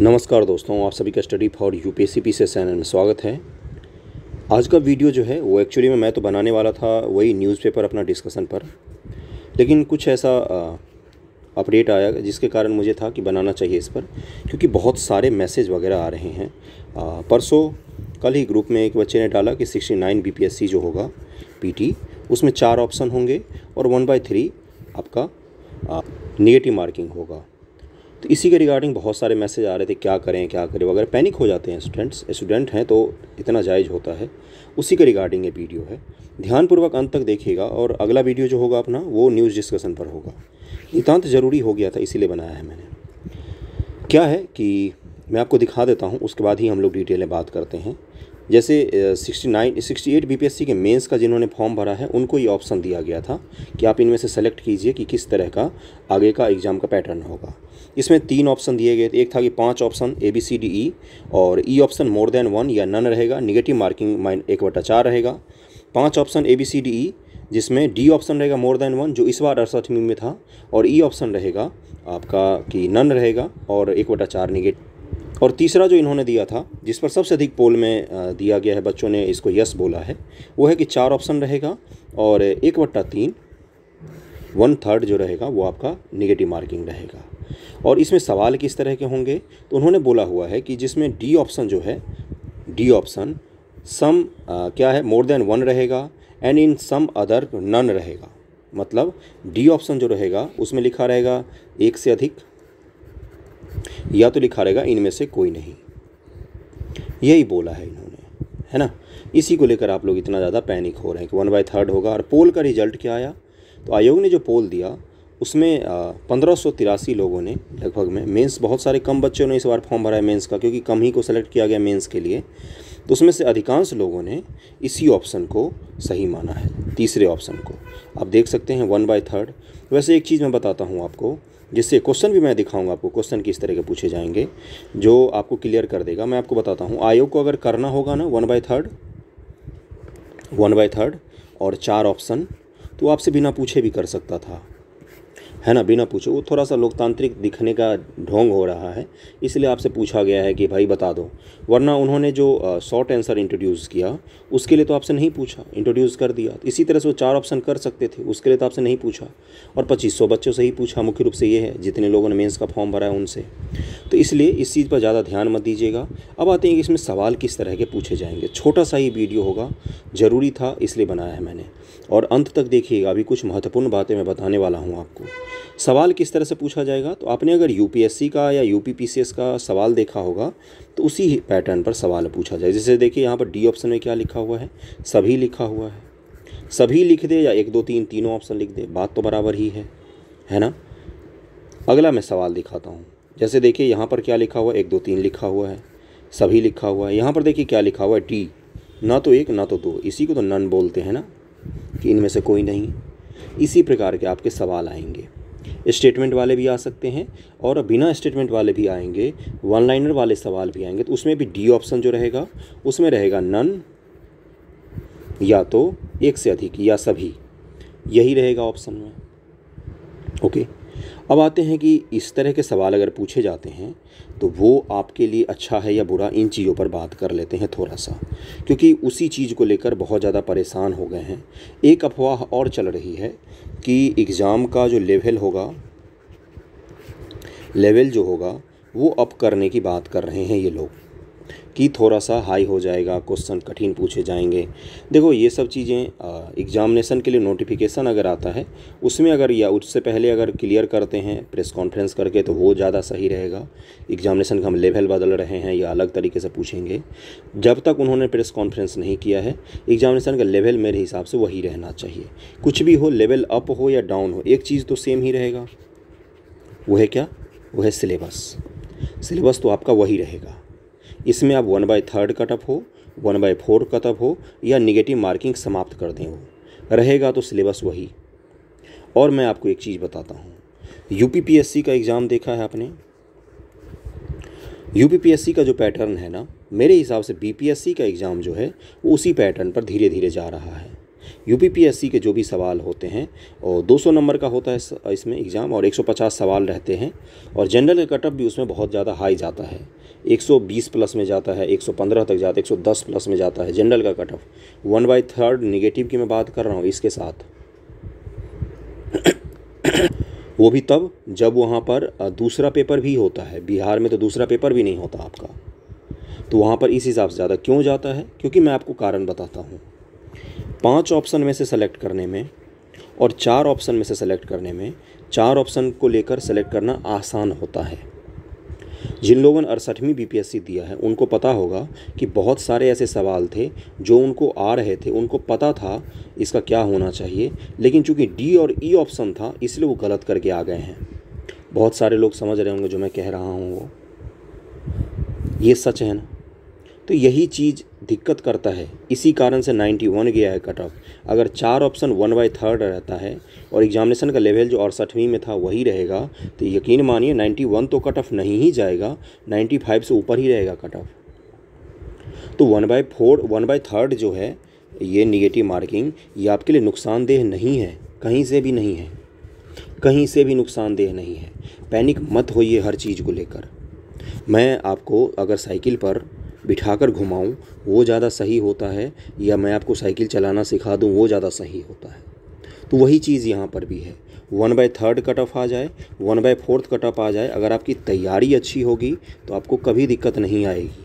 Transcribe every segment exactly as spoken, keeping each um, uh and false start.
नमस्कार दोस्तों, आप सभी का study for UPSC PCS channel में स्वागत है। आज का वीडियो जो है वो एक्चुअली में मैं तो बनाने वाला था वही न्यूज़पेपर अपना डिस्कशन पर, लेकिन कुछ ऐसा अपडेट आया जिसके कारण मुझे था कि बनाना चाहिए इस पर, क्योंकि बहुत सारे मैसेज वगैरह आ रहे हैं। परसों कल ही ग्रुप में एक बच्चे ने डाला कि sixty nine B P S C जो होगा पी टी, उसमें चार ऑप्शन होंगे और वन बाई थ्री आपका निगेटिव मार्किंग होगा। तो इसी के रिगार्डिंग बहुत सारे मैसेज आ रहे थे, क्या करें क्या करें वगैरह, पैनिक हो जाते हैं स्टूडेंट्स, स्टूडेंट हैं तो इतना जायज़ होता है। उसी के रिगार्डिंग ये वीडियो है, ध्यानपूर्वक अंत तक देखिएगा। और अगला वीडियो जो होगा अपना वो न्यूज़ डिस्कशन पर होगा, नितांत ज़रूरी हो गया था इसीलिए बनाया है मैंने। क्या है कि मैं आपको दिखा देता हूँ, उसके बाद ही हम लोग डिटेल में बात करते हैं। जैसे sixty nine sixty eight B P S C के मेंस का जिन्होंने फॉर्म भरा है उनको ये ऑप्शन दिया गया था कि आप इनमें से सेलेक्ट कीजिए कि किस तरह का आगे का एग्ज़ाम का पैटर्न होगा। इसमें तीन ऑप्शन दिए गए थे, एक था कि पांच option A B C D E, और E option more than one या नन रहेगा, निगेटिव मार्किंग माइन एक बटा चार रहेगा। पाँच option A B C D E, जिसमें डी ऑप्शन रहेगा मोर देन वन जो इस बार अड़सठवीं में था, और ई ऑप्शन रहेगा आपका कि नन रहेगा और एक बटा चार निगेटिव। और तीसरा जो इन्होंने दिया था, जिस पर सबसे अधिक पोल में दिया गया है, बच्चों ने इसको यस बोला है, वो है कि चार ऑप्शन रहेगा और एक बट्टा तीन वन थर्ड जो रहेगा वो आपका नेगेटिव मार्किंग रहेगा। और इसमें सवाल किस तरह के होंगे तो उन्होंने बोला हुआ है कि जिसमें डी ऑप्शन जो है, डी ऑप्शन सम क्या है मोर देन वन रहेगा and in some other none रहेगा। मतलब डी ऑप्शन जो रहेगा उसमें लिखा रहेगा एक से अधिक, या तो लिखा रहेगा इनमें से कोई नहीं, यही बोला है इन्होंने, है ना। इसी को लेकर आप लोग इतना ज़्यादा पैनिक हो रहे हैं कि वन बाई थर्ड होगा। और पोल का रिजल्ट क्या आया तो आयोग ने जो पोल दिया उसमें पंद्रह सौ तिरासी लोगों ने लगभग में मेंस, बहुत सारे कम बच्चों ने इस बार फॉर्म भरा है मेंस का, क्योंकि कम ही को सेलेक्ट किया गया मेंस के लिए। तो उसमें से अधिकांश लोगों ने इसी ऑप्शन को सही माना है, तीसरे ऑप्शन को आप देख सकते हैं वन बाई थर्ड। वैसे एक चीज़ मैं बताता हूँ आपको, जिससे क्वेश्चन भी मैं दिखाऊंगा आपको, क्वेश्चन किस तरह के पूछे जाएंगे जो आपको क्लियर कर देगा। मैं आपको बताता हूँ, आयोग को अगर करना होगा ना one by third one by third और चार ऑप्शन, तो आपसे बिना पूछे भी कर सकता था, है ना, बिना पूछे। वो थोड़ा सा लोकतांत्रिक दिखने का ढोंग हो रहा है, इसलिए आपसे पूछा गया है कि भाई बता दो, वरना उन्होंने जो शॉर्ट आंसर इंट्रोड्यूस किया उसके लिए तो आपसे नहीं पूछा, इंट्रोड्यूस कर दिया। इसी तरह से वो चार ऑप्शन कर सकते थे, उसके लिए तो आपसे नहीं पूछा, और पच्चीस सौ बच्चों से ही पूछा मुख्य रूप से, ये है जितने लोगों ने मेन्स का फॉर्म भरा है उनसे। तो इसलिए इस चीज़ पर ज़्यादा ध्यान मत दीजिएगा। अब आते हैं कि इसमें सवाल किस तरह के पूछे जाएंगे। छोटा सा ही वीडियो होगा, ज़रूरी था इसलिए बनाया है मैंने, और अंत तक देखिएगा, अभी कुछ महत्वपूर्ण बातें मैं बताने वाला हूँ आपको। सवाल किस तरह से पूछा जाएगा तो आपने अगर यूपीएससी का या यूपीपीसीएस का सवाल देखा होगा तो उसी पैटर्न पर सवाल पूछा जाएगा। जैसे देखिए यहाँ पर डी ऑप्शन में क्या लिखा हुआ है, सभी लिखा हुआ है, सभी लिख दे या एक दो तीन तीनों ऑप्शन लिख दे, बात तो बराबर ही है, है ना। अगला मैं सवाल दिखाता हूँ, जैसे देखिए यहाँ पर क्या लिखा हुआ है, एक दो तीन लिखा हुआ है, सभी लिखा हुआ है। यहाँ पर देखिए क्या लिखा हुआ है, डी, ना तो एक ना तो दो, इसी को तो नन बोलते हैं ना, कि इनमें से कोई नहीं। इसी प्रकार के आपके सवाल आएंगे, स्टेटमेंट वाले भी आ सकते हैं और बिना स्टेटमेंट वाले भी आएंगे, वन लाइनर वाले सवाल भी आएंगे। तो उसमें भी डी ऑप्शन जो रहेगा उसमें रहेगा नन या तो एक से अधिक या सभी, यही रहेगा ऑप्शन में, ओके। अब आते हैं कि इस तरह के सवाल अगर पूछे जाते हैं तो वो आपके लिए अच्छा है या बुरा, इन चीज़ों पर बात कर लेते हैं थोड़ा सा, क्योंकि उसी चीज़ को लेकर बहुत ज़्यादा परेशान हो गए हैं। एक अफवाह और चल रही है कि एग्ज़ाम का जो लेवल होगा, लेवल जो होगा वो अप करने की बात कर रहे हैं ये लोग, कि थोड़ा सा हाई हो जाएगा, क्वेश्चन कठिन पूछे जाएंगे। देखो ये सब चीज़ें एग्जामिनेशन के लिए नोटिफिकेशन अगर आता है उसमें अगर, या उससे पहले अगर क्लियर करते हैं प्रेस कॉन्फ्रेंस करके तो वो ज़्यादा सही रहेगा। एग्जामिनेशन का हम लेवल बदल रहे हैं या अलग तरीके से पूछेंगे, जब तक उन्होंने प्रेस कॉन्फ्रेंस नहीं किया है एग्जामिनेशन का लेवल मेरे हिसाब से वही रहना चाहिए। कुछ भी हो, लेवल अप हो या डाउन हो, एक चीज़ तो सेम ही रहेगा, वो है क्या, वो है सिलेबस। सिलेबस तो आपका वही रहेगा, इसमें आप one by third cut off हो, one by fourth cut off हो, या निगेटिव मार्किंग समाप्त कर दें, वो रहेगा तो सिलेबस वही। और मैं आपको एक चीज़ बताता हूँ, यूपीपीएससी का एग्ज़ाम देखा है आपने, यूपीपीएससी का जो पैटर्न है ना, मेरे हिसाब से बीपीएससी का एग्ज़ाम जो है वो उसी पैटर्न पर धीरे धीरे जा रहा है। यूपीपीएससी के जो भी सवाल होते हैं और दो सौ नंबर का होता है इसमें एग्ज़ाम और एक सौ पचास सवाल रहते हैं। और जनरल का कटअप भी उसमें बहुत ज़्यादा हाई जाता है, एक सौ बीस प्लस में जाता है, एक सौ पंद्रह तक जाता है, एक सौ दस प्लस में जाता है जनरल का cutoff. One by third negative की मैं बात कर रहा हूँ इसके साथ, वो भी तब जब वहाँ पर दूसरा पेपर भी होता है। बिहार में तो दूसरा पेपर भी नहीं होता आपका, तो वहाँ पर इस हिसाब से ज़्यादा क्यों जाता है, क्योंकि मैं आपको कारण बताता हूँ। पांच ऑप्शन में से सेलेक्ट करने में और चार ऑप्शन में से सेलेक्ट करने में, चार ऑप्शन को लेकर सेलेक्ट करना आसान होता है। जिन लोगों ने अड़सठवीं बीपीएससी दिया है उनको पता होगा कि बहुत सारे ऐसे सवाल थे जो उनको आ रहे थे, उनको पता था इसका क्या होना चाहिए, लेकिन चूंकि डी और ई ऑप्शन था इसलिए वो गलत करके आ गए हैं। बहुत सारे लोग समझ रहे होंगे जो मैं कह रहा हूँ, वो ये सच है ना। तो यही चीज़ दिक्कत करता है, इसी कारण से इक्यानवे गया है कट ऑफ। अगर चार ऑप्शन वन बाई थर्ड रहता है और एग्जामिनेशन का लेवल जो अड़सठवीं में था वही रहेगा, तो यकीन मानिए इक्यानवे तो कट ऑफ नहीं ही जाएगा, पचानवे से ऊपर ही रहेगा कट ऑफ। तो one by four one by third जो है ये निगेटिव मार्किंग, ये आपके लिए नुकसानदेह नहीं है, कहीं से भी नहीं है, कहीं से भी नुकसानदेह नहीं है। पैनिक मत होइए हर चीज़ को लेकर। मैं आपको अगर साइकिल पर बिठाकर घुमाऊं वो ज़्यादा सही होता है, या मैं आपको साइकिल चलाना सिखा दूं वो ज़्यादा सही होता है। तो वही चीज़ यहाँ पर भी है, one by third cut off आ जाए, one by fourth cut off आ जाए, अगर आपकी तैयारी अच्छी होगी तो आपको कभी दिक्कत नहीं आएगी।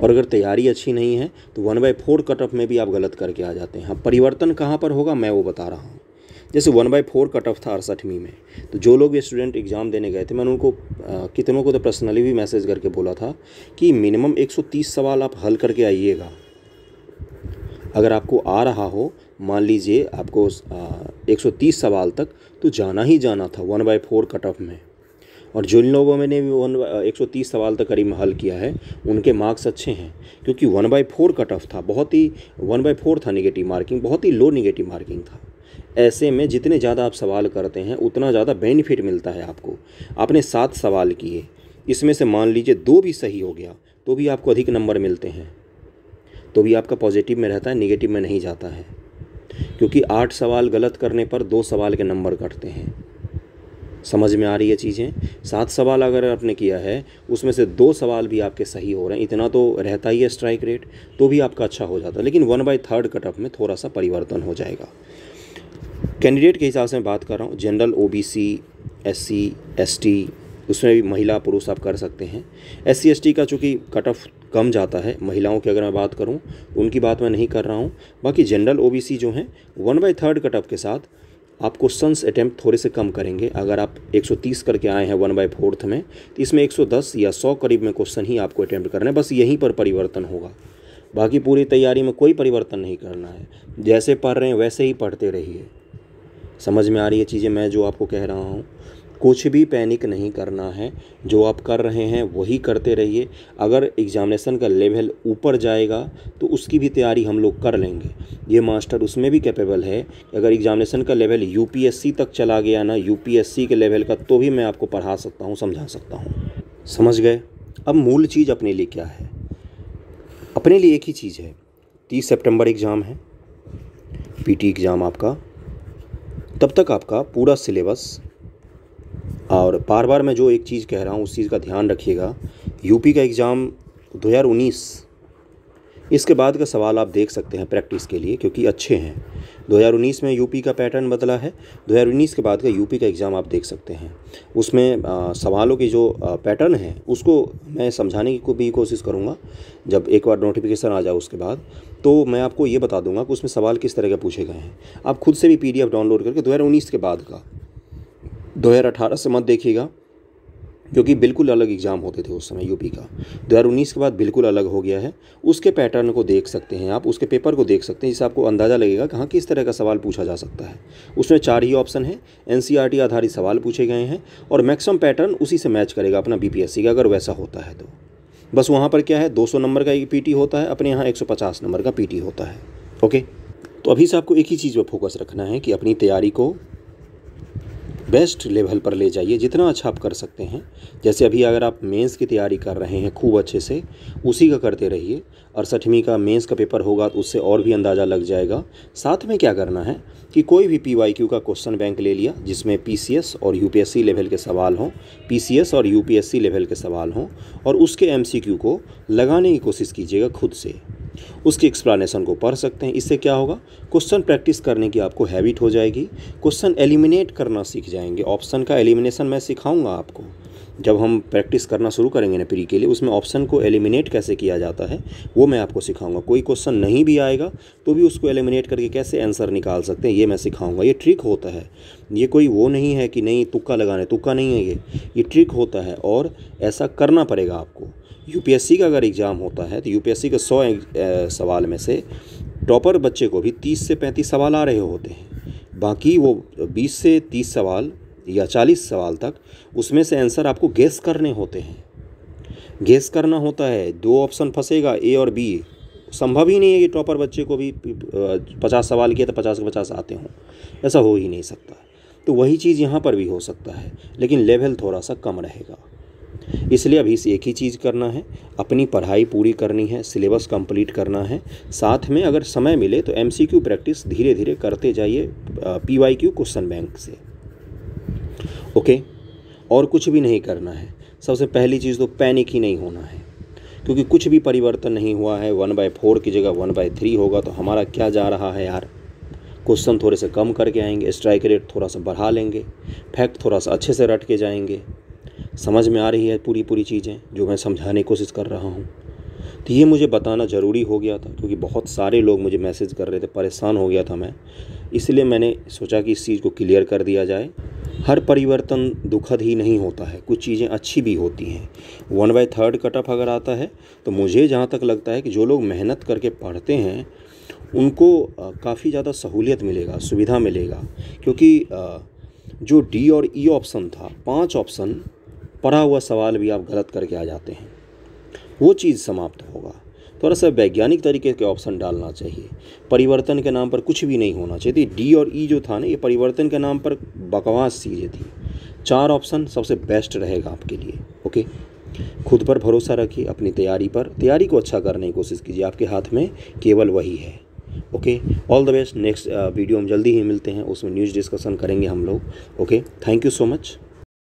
और अगर तैयारी अच्छी नहीं है तो one by four cut off में भी आप गलत करके आ जाते हैं। हाँ, परिवर्तन कहाँ पर होगा मैं वो बता रहा हूँ। जैसे one by four cut off था अड़सठवीं में, तो जो लोग स्टूडेंट एग्ज़ाम देने गए थे, मैंने उनको कितनों को तो पर्सनली भी मैसेज करके बोला था कि मिनिमम एक सौ तीस सवाल आप हल करके आइएगा। अगर आपको आ रहा हो, मान लीजिए आपको एक सौ तीस सवाल तक तो जाना ही जाना था one by four cut off में। और जिन लोगों ने भी वन एक सौ तीस सवाल तक करीब हल किया है उनके मार्क्स अच्छे हैं, क्योंकि one by four cut off था, बहुत ही वन बाई फोर था निगेटिव मार्किंग, बहुत ही लो निगेटिव मार्किंग था। ऐसे में जितने ज़्यादा आप सवाल करते हैं उतना ज़्यादा बेनिफिट मिलता है आपको। आपने सात सवाल किए, इसमें से मान लीजिए दो भी सही हो गया तो भी आपको अधिक नंबर मिलते हैं, तो भी आपका पॉजिटिव में रहता है, नेगेटिव में नहीं जाता है। क्योंकि आठ सवाल गलत करने पर दो सवाल के नंबर कटते हैं। समझ में आ रही है चीज़ें। सात सवाल अगर आपने किया है उसमें से दो सवाल भी आपके सही हो रहे हैं, इतना तो रहता ही है स्ट्राइक रेट, तो भी आपका अच्छा हो जाता है। लेकिन one by third cut off में थोड़ा सा परिवर्तन हो जाएगा। कैंडिडेट के हिसाब से मैं बात कर रहा हूँ, जनरल, ओबीसी, एससी, एसटी, उसमें भी महिला पुरुष आप कर सकते हैं। एससी एसटी का चूँकि कट ऑफ कम जाता है, महिलाओं की अगर मैं बात करूँ उनकी बात मैं नहीं कर रहा हूँ। बाकी जनरल ओबीसी जो हैं one by third cut off के साथ आप क्वेश्चंस अटैम्प्ट थोड़े से कम करेंगे। अगर आप एक सौ तीस करके आए हैं वन बाई फोर्थ में तो इसमें एक सौ दस या सौ करीब में क्वेश्चन ही आपको अटैम्प्ट करना है, बस यहीं पर परिवर्तन होगा। बाकी पूरी तैयारी में कोई परिवर्तन नहीं करना है, जैसे पढ़ रहे हैं वैसे ही पढ़ते रहिए। समझ में आ रही है चीज़ें मैं जो आपको कह रहा हूँ। कुछ भी पैनिक नहीं करना है, जो आप कर रहे हैं वही करते रहिए। अगर एग्जामिनेशन का लेवल ऊपर जाएगा तो उसकी भी तैयारी हम लोग कर लेंगे। ये मास्टर उसमें भी कैपेबल है कि अगर एग्जामिनेशन का लेवल यूपीएससी तक चला गया ना, यूपीएससी के लेवल का, तो भी मैं आपको पढ़ा सकता हूँ, समझा सकता हूँ। समझ गए। अब मूल चीज़ अपने लिए क्या है, अपने लिए एक ही चीज़ है। तीस सितंबर एग्ज़ाम है, पीटी एग्ज़ाम आपका, तब तक आपका पूरा सिलेबस। और बार बार मैं जो एक चीज़ कह रहा हूँ उस चीज़ का ध्यान रखिएगा। यूपी का एग्ज़ाम दो हज़ार उन्नीस, इसके बाद का सवाल आप देख सकते हैं प्रैक्टिस के लिए, क्योंकि अच्छे हैं। दो हज़ार उन्नीस में यूपी का पैटर्न बदला है, दो हज़ार उन्नीस के बाद का यूपी का एग्ज़ाम आप देख सकते हैं। उसमें आ, सवालों की जो आ, पैटर्न है उसको मैं समझाने की भी कोशिश करूँगा। जब एक बार नोटिफिकेशन आ जाए उसके बाद तो मैं आपको ये बता दूँगा कि उसमें सवाल किस तरह के पूछे गए हैं। आप खुद से भी पी डी एफ डाउनलोड करके दो हज़ार उन्नीस के बाद का, दो हज़ार अठारह से मत देखिएगा, क्योंकि बिल्कुल अलग एग्ज़ाम होते थे उस समय यूपी का। दो हज़ार उन्नीस के बाद बिल्कुल अलग हो गया है, उसके पैटर्न को देख सकते हैं आप, उसके पेपर को देख सकते हैं, जिससे आपको अंदाज़ा लगेगा कहाँ किस तरह का सवाल पूछा जा सकता है। उसमें चार ही ऑप्शन है, एनसीईआरटी आधारित सवाल पूछे गए हैं और मैक्सिमम पैटर्न उसी से मैच करेगा अपना बीपीएससी का, अगर वैसा होता है तो। बस वहाँ पर क्या है, दो सौ नंबर का पीटी होता है, अपने यहाँ एक सौ पचास नंबर का पीटी होता है। ओके, तो अभी से आपको एक ही चीज़ पर फोकस रखना है कि अपनी तैयारी को बेस्ट लेवल पर ले जाइए, जितना अच्छा आप कर सकते हैं। जैसे अभी अगर आप मेंस की तैयारी कर रहे हैं खूब अच्छे से, उसी का करते रहिए, और सठवीं का मेंस का पेपर होगा तो उससे और भी अंदाज़ा लग जाएगा। साथ में क्या करना है कि कोई भी पीवाईक्यू का क्वेश्चन बैंक ले लिया जिसमें पीसीएस और यूपीएससी लेवल के सवाल हों, पीसीएस और यूपीएससी लेवल के सवाल हों, और उसके एमसीक्यू को लगाने की कोशिश कीजिएगा खुद से, उसकी एक्सप्लेनेशन को पढ़ सकते हैं। इससे क्या होगा, क्वेश्चन प्रैक्टिस करने की आपको हैबिट हो जाएगी, क्वेश्चन एलिमिनेट करना सीख जाएंगे। ऑप्शन का एलिमिनेशन मैं सिखाऊंगा आपको, जब हम प्रैक्टिस करना शुरू करेंगे ना प्री के लिए, उसमें ऑप्शन को एलिमिनेट कैसे किया जाता है वो मैं आपको सिखाऊंगा। कोई क्वेश्चन नहीं भी आएगा तो भी उसको एलिमिनेट करके कैसे आंसर निकाल सकते हैं ये मैं सिखाऊंगा। ये ट्रिक होता है, ये कोई वो नहीं है कि नहीं तुक्का लगाने, तुक्का नहीं है ये ये ट्रिक होता है, और ऐसा करना पड़ेगा आपको। यूपीएससी का अगर एग्ज़ाम होता है तो यूपीएससी के सौ सवाल में से टॉपर बच्चे को भी तीस से पैंतीस सवाल आ रहे होते हैं, बाकी वो बीस से तीस सवाल या चालीस सवाल तक, उसमें से आंसर आपको गेस करने होते हैं। गेस करना होता है, दो ऑप्शन फंसेगा ए और बी, संभव ही नहीं है कि टॉपर बच्चे को भी पचास सवाल किया तो पचास के पचास आते हों, ऐसा हो ही नहीं सकता। तो वही चीज़ यहाँ पर भी हो सकता है, लेकिन लेवल थोड़ा सा कम रहेगा। इसलिए अभी से एक ही चीज़ करना है, अपनी पढ़ाई पूरी करनी है, सिलेबस कंप्लीट करना है। साथ में अगर समय मिले तो एमसीक्यू प्रैक्टिस धीरे धीरे करते जाइए पीवाईक्यू क्वेश्चन बैंक से। ओके, और कुछ भी नहीं करना है। सबसे पहली चीज़ तो पैनिक ही नहीं होना है, क्योंकि कुछ भी परिवर्तन नहीं हुआ है। वन बाय फोर की जगह वन बाय थ्री होगा तो हमारा क्या जा रहा है यार। क्वेश्चन थोड़े से कम करके आएंगे, स्ट्राइक रेट थोड़ा सा बढ़ा लेंगे, फैक्ट थोड़ा सा अच्छे से रट के जाएंगे। समझ में आ रही है पूरी पूरी चीज़ें जो मैं समझाने की कोशिश कर रहा हूँ। तो ये मुझे बताना ज़रूरी हो गया था, क्योंकि बहुत सारे लोग मुझे मैसेज कर रहे थे, परेशान हो गया था मैं, इसलिए मैंने सोचा कि इस चीज़ को क्लियर कर दिया जाए। हर परिवर्तन दुखद ही नहीं होता है, कुछ चीज़ें अच्छी भी होती हैं। One by third cut off अगर आता है तो मुझे जहाँ तक लगता है कि जो लोग मेहनत करके पढ़ते हैं उनको काफ़ी ज़्यादा सहूलियत मिलेगा, सुविधा मिलेगा। क्योंकि जो डी और ई ऑप्शन था, पाँच ऑप्शन पढ़ा हुआ सवाल भी आप गलत करके आ जाते हैं, वो चीज़ समाप्त होगा। थोड़ा सा वैज्ञानिक तरीके के ऑप्शन डालना चाहिए, परिवर्तन के नाम पर कुछ भी नहीं होना चाहिए। डी और ई जो था ना, ये परिवर्तन के नाम पर बकवास चीज़ें थी। चार ऑप्शन सबसे बेस्ट रहेगा आपके लिए। ओके, खुद पर भरोसा रखिए, अपनी तैयारी पर, तैयारी को अच्छा करने की कोशिश कीजिए, आपके हाथ में केवल वही है। Okay, all the best. Next video हम जल्दी ही मिलते हैं, उसमें न्यूज़ डिस्कशन करेंगे हम लोग। Okay, thank you so much.